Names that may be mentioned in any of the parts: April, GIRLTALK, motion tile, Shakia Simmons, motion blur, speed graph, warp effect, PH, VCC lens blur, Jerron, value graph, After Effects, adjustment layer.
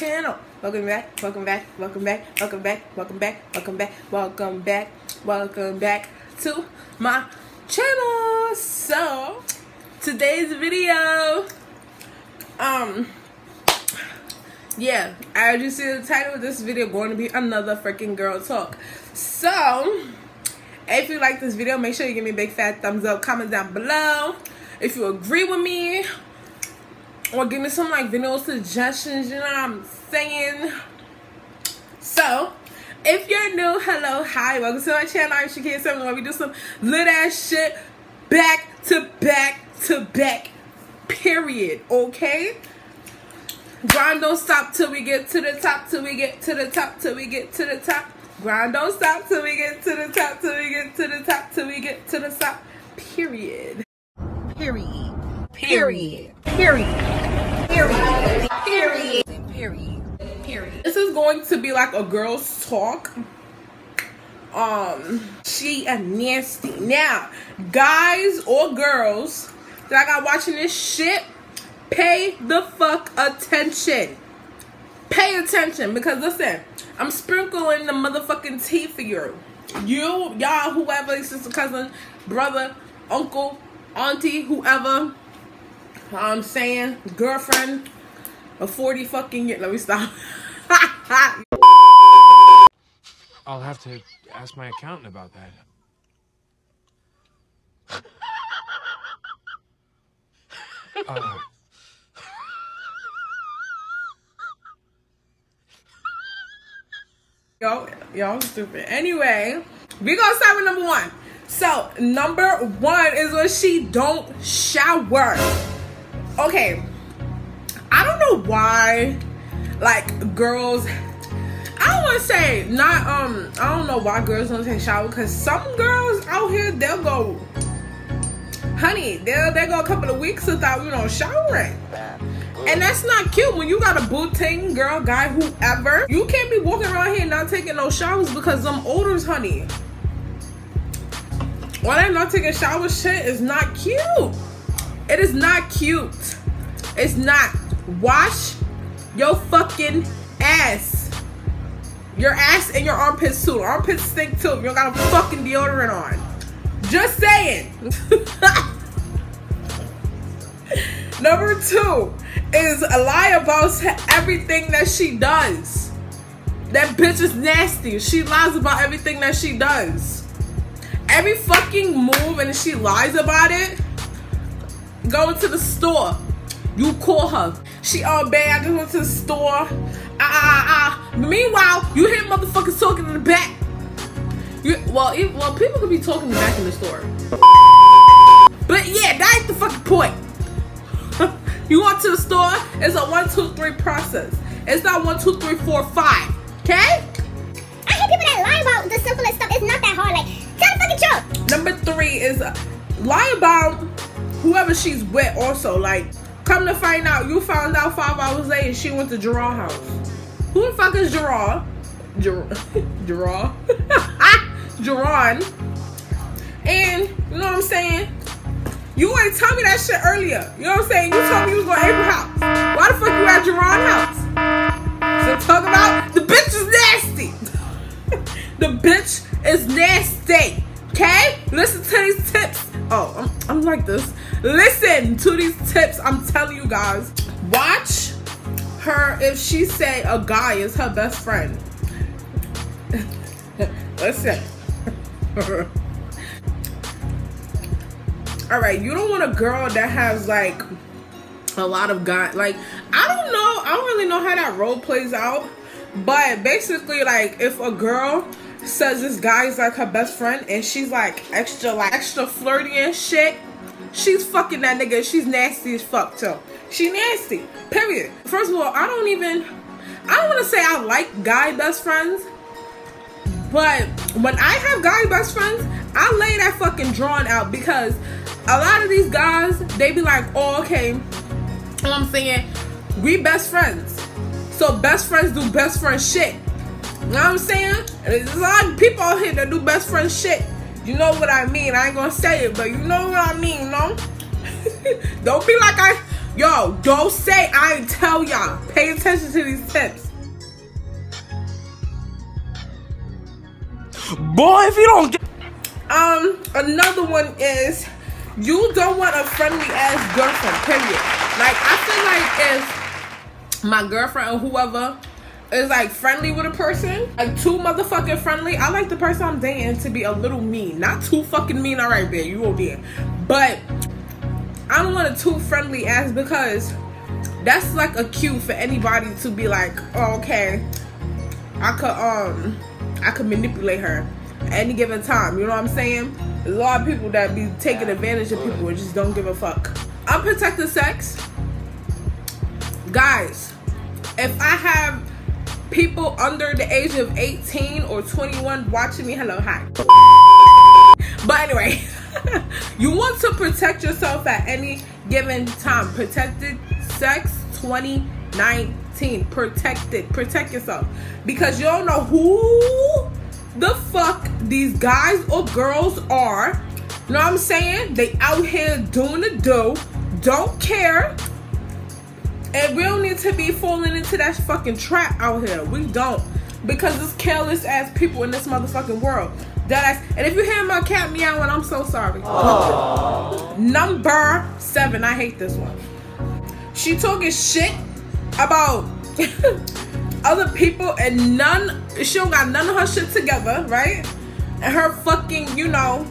channel. Welcome back to my channel. So today's video, yeah, I just see the title of this video going to be another freaking girl talk. So if you like this video, make sure you give me a big fat thumbs up, comment down below if you agree with me, or give me some like video suggestions, you know what I'm saying? So if you're new, hello, hi, welcome to my channel. I'm Shakia Simmons, where we do some lit ass shit back to back to back, period. Okay, grind don't stop till we get to the top, till we get to the top, till we get to the top. Grind don't stop till we get to the top, till we get to the top, till we get to the top, period. Period. Period. Period. Period. Period. Period. Period. This is going to be like a girl's talk. She a nasty. Now, guys or girls that I got watching this shit, pay the fuck attention. Pay attention, because listen, I'm sprinkling the motherfucking tea for you. Y'all, whoever, sister, cousin, brother, uncle, auntie, whoever, I'm saying, girlfriend, a 40 fucking year. Let me stop. I'll have to ask my accountant about that. Y'all stupid. Anyway, we gonna start with number one. So number one is when she don't shower. Okay, I don't know why, like, girls, I don't wanna say not, I don't know why girls don't take shower, because some girls out here, they'll go, honey, they'll go a couple of weeks without, you know, showering. And that's not cute. When you got a booting, girl, guy, whoever, you can't be walking around here not taking no showers because them odors, honey. All that not taking shower shit is not cute. It is not cute. It's not. Wash your fucking ass. Your ass and your armpits too. Armpits stink too. You don't got a fucking deodorant on. Just saying. Number two is a lie about everything that she does. That bitch is nasty. She lies about everything that she does. Every fucking move, and she lies about it. Go to the store. You call her. She all bad. I just went to the store. Meanwhile, you hear motherfuckers talking in the back. Well, people could be talking in the back in the store. But yeah, that ain't the fucking point. You walk to the store, it's a 1, 2, 3 process. It's not 1, 2, 3, 4, 5. Okay? I hate people that lie about the simplest stuff. It's not that hard. Like, tell the fucking truth. Number three is lie about whoever she's with also. Like, come to find out, you found out 5 hours later she went to Jerron's house. Who the fuck is Jerron? Jerron. And, you know what I'm saying? You ain't tell me that shit earlier. You know what I'm saying? You told me you was going to April house. Why the fuck you at Jerron house? So talk about the bitch is nasty. The bitch is nasty. Okay? Listen to these tips. Oh, I'm like this. Listen to these tips. I'm telling you guys. Watch her if she say a guy is her best friend. Listen. Alright, you don't want a girl that has like a lot of guys. Like, I don't know, I don't really know how that role plays out, but basically, like, if a girl says this guy is like her best friend and she's like extra flirty and shit, she's fucking that nigga. She's nasty as fuck too. She nasty, period. First of all, I don't want to say I like guy best friends, but when I have guy best friends, I lay that fucking drawing out, because a lot of these guys, they be like, oh, okay, I'm saying, we best friends. So best friends do best friend shit. You know what I'm saying? There's a lot of people out here that do best friend shit. You know what I mean? I ain't gonna say it, but you know what I mean, no? Don't be like I, Yo, go say I tell y'all. Pay attention to these tips. Boy, if you don't get... Another one is you don't want a friendly-ass girlfriend, period. Like, I feel like if my girlfriend or whoever is, like, friendly with a person, like, too motherfucking friendly, I like the person I'm dating to be a little mean. Not too fucking mean, all right, babe, you won't be. But I don't want a too friendly ass because that's, like, a cue for anybody to be like, oh, okay, I could manipulate her at any given time. You know what I'm saying? There's a lot of people that be taking advantage of people and just don't give a fuck. Unprotected sex. Guys, if I have people under the age of 18 or 21 watching me, hello, hi. But anyway, you want to protect yourself at any given time. Protected sex 2019. Protected. Protect yourself. Because you don't know who the fuck these guys or girls are. You know what I'm saying? They out here doing the do. Don't care. And we don't need to be falling into that fucking trap out here. We don't. Because there's careless ass people in this motherfucking world. That ass. And if you hear my cat meowing, I'm so sorry. Aww. Number 7. I hate this one. She talking shit about other people and none, she don't got none of her shit together, right? And her fucking, you know,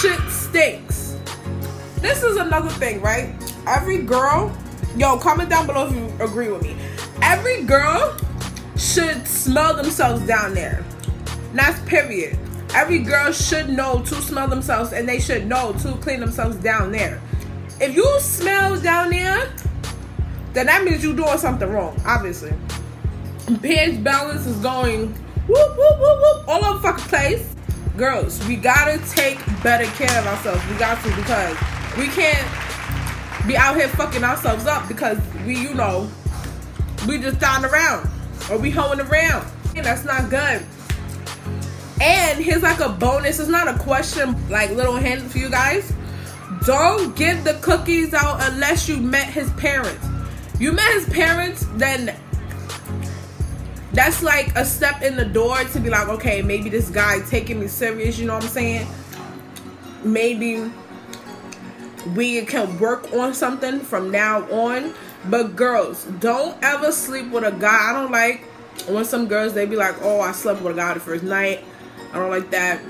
shit stinks. This is another thing, right? Every girl, yo, comment down below if you agree with me. Every girl should smell themselves down there. That's period. Every girl should know to smell themselves and they should know to clean themselves down there. If you smell down there, then that means you're doing something wrong, obviously. PH balance is going whoop, whoop, whoop, whoop, all over the fucking place. Girls, we gotta take better care of ourselves. We got to, because we can't be out here fucking ourselves up because we, you know, we just throwing around or we hoeing around. And that's not good. And here's like a bonus. It's not a question, like little hint for you guys. Don't give the cookies out unless you met his parents. You met his parents, then that's like a step in the door to be like, okay, maybe this guy taking me serious, you know what I'm saying? Maybe we can work on something from now on. But girls, don't ever sleep with a guy. I don't like when some girls, they be like, oh, I slept with a guy the first night. I don't like that.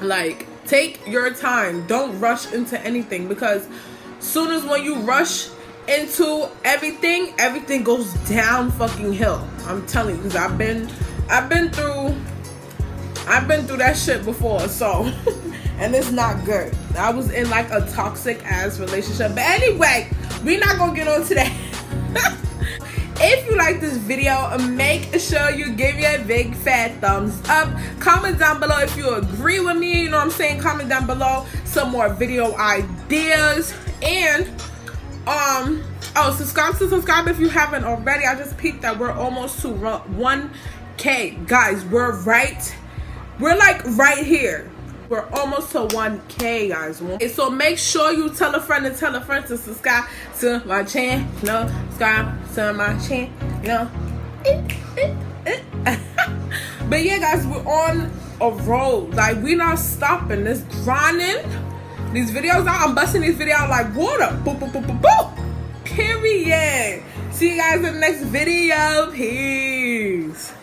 Like, take your time. Don't rush into anything, because soon as when you rush into everything, everything goes down fucking hill. I'm telling you, because I've been through that shit before, so and it's not good. I was in like a toxic ass relationship. But anyway, we're not gonna get on to that. If you like this video, make sure you give me a big fat thumbs up. Comment down below if you agree with me, you know what I'm saying? Comment down below some more video ideas. And subscribe if you haven't already. I just peeked that we're almost to 1K. Guys, we're like right here. We're almost to 1K, guys. Okay, so make sure you tell a friend and tell a friend to subscribe to my channel. No, subscribe to my channel. No. But yeah, guys, we're on a road. Like, we're not stopping. This grinding. These videos out. I'm busting these videos out like water. Boop, boop, boop, boop, boop. Period. See you guys in the next video. Peace.